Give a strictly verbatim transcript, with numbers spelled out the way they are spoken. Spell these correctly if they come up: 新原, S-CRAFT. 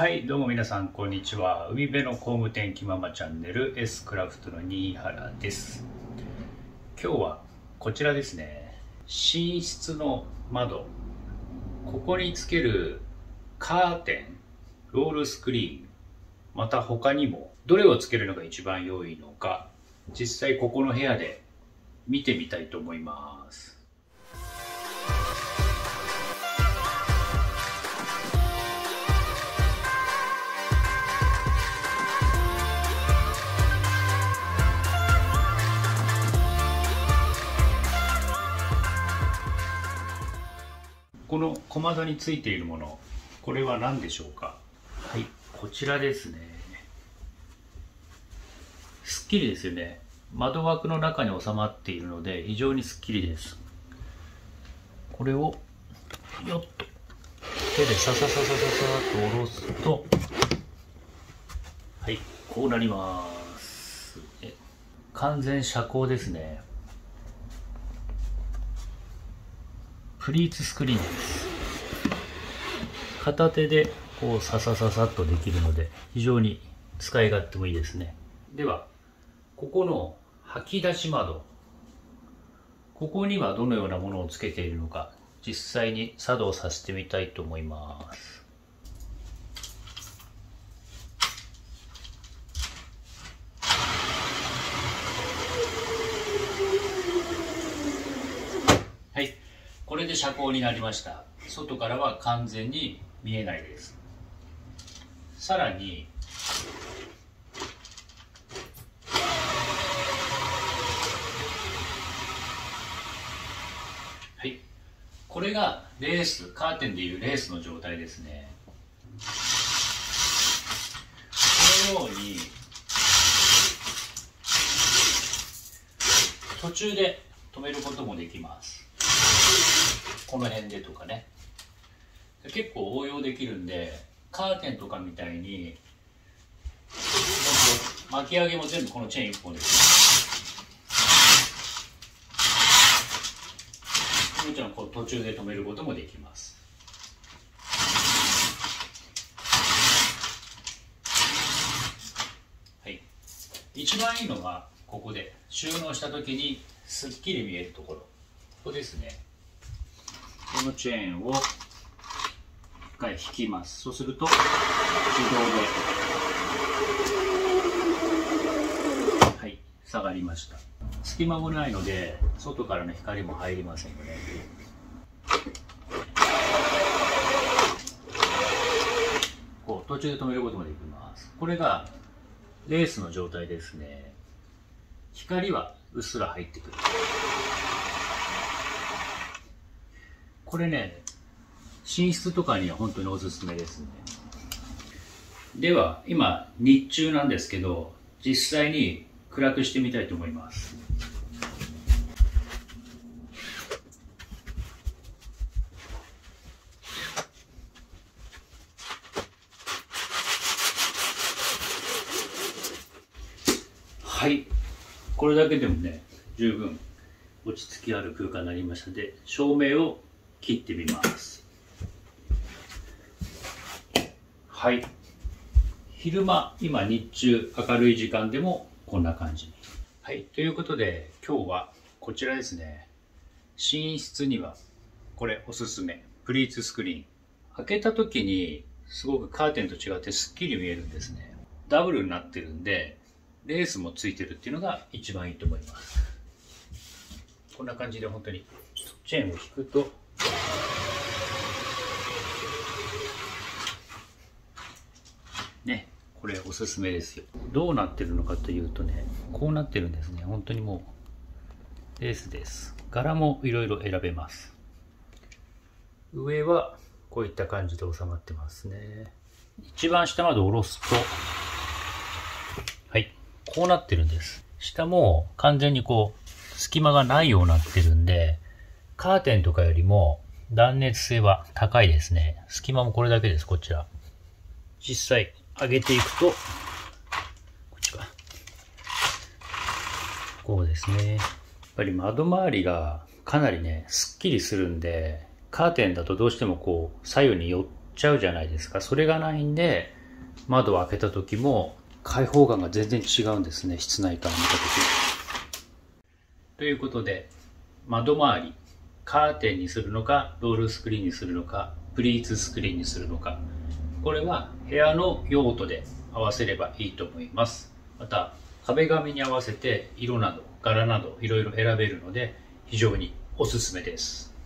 はい、どうも皆さんこんにちは。海辺の工務店気ままチャンネル S クラフトの新原です。今日はこちらですね、寝室の窓、ここにつけるカーテン、ロールスクリーン、また他にもどれをつけるのが一番良いのか、実際ここの部屋で見てみたいと思います。この小窓についているもの、これは何でしょうか。はい、こちらですね。すっきりですよね。窓枠の中に収まっているので非常にすっきりです。これをよっと手でササササササッと下ろすと、はい、こうなります。完全遮光ですね。プリーツスクリーンです。片手でこうササササッとできるので非常に使い勝手もいいですね。ではここの吐き出し窓、ここにはどのようなものをつけているのか、実際に作動させてみたいと思います。はい、これで遮光になりました。外からは完全に見えないです。さらにはい、これがレース、カーテンでいうレースの状態ですね。このように途中で止めることもできます。この辺でとかね、結構応用できるんで、カーテンとかみたいに巻き上げも全部このチェーンいっぽんです。もちろんこう途中で止めることもできます。はい、一番いいのがここで収納した時にすっきり見えるところ、ここですね。このチェーンをいっかい引きます。そうすると自動で、はい、下がりました。隙間もないので外からの光も入りませんよね。こう途中で止めることもできます。これがレースの状態ですね。光はうっすら入ってくる。これね、寝室とかには本当におすすめですね。では今日中なんですけど、実際に暗くしてみたいと思います。はい、これだけでもね十分落ち着きある空間になりました。で、照明を切ってみます。はい、昼間、今日中明るい時間でもこんな感じに。はい、ということで今日はこちらですね。寝室にはこれおすすめ、プリーツスクリーン。開けた時にすごくカーテンと違ってすっきり見えるんですね。ダブルになってるんでレースもついてるっていうのが一番いいと思います。こんな感じで本当にチェーンを引くと、ね、これおすすめですよ。どうなってるのかというとね、こうなってるんですね。本当にもうレースです。柄もいろいろ選べます。上はこういった感じで収まってますね。一番下まで下ろすと、はい、こうなってるんです。下も完全にこう隙間がないようになってるんで、カーテンとかよりも断熱性は高いですね。隙間もこれだけです。こちら実際上げていくと、こっちか、こうですね。やっぱり窓周りがかなりねすっきりするんで、カーテンだとどうしてもこう左右に寄っちゃうじゃないですか。それがないんで、窓を開けた時も開放感が全然違うんですね、室内から見た時。ということで、窓周り、カーテンにするのか、ロールスクリーンにするのか、プリーツスクリーンにするのか、これは部屋の用途で合わせればいいと思います。また、壁紙に合わせて色など柄などいろいろ選べるので非常におすすめです。